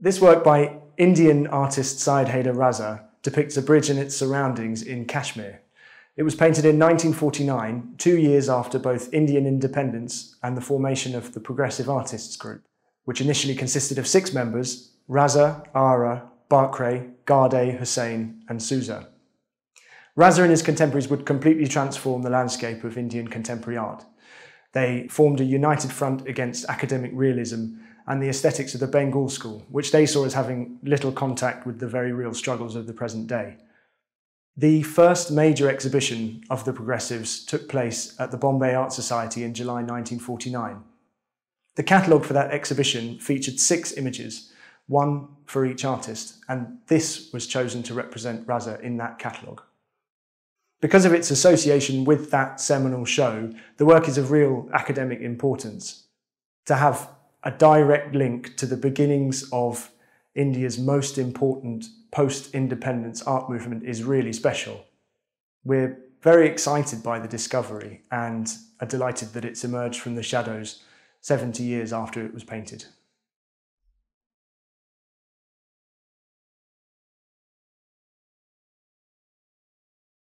This work by Indian artist Sayed Haider Raza depicts a bridge and its surroundings in Kashmir. It was painted in 1949, 2 years after both Indian independence and the formation of the Progressive Artists Group, which initially consisted of 6 members: Raza, Ara, Bhakre, Garde, Hussain and Souza. Raza and his contemporaries would completely transform the landscape of Indian contemporary art. They formed a united front against academic realism and the aesthetics of the Bengal School, which they saw as having little contact with the very real struggles of the present day. The first major exhibition of the Progressives took place at the Bombay Art Society in July 1949. The catalogue for that exhibition featured 6 images, one for each artist, and this was chosen to represent Raza in that catalogue. Because of its association with that seminal show, the work is of real academic importance. To have a direct link to the beginnings of India's most important post-independence art movement is really special. We're very excited by the discovery and are delighted that it's emerged from the shadows 70 years after it was painted.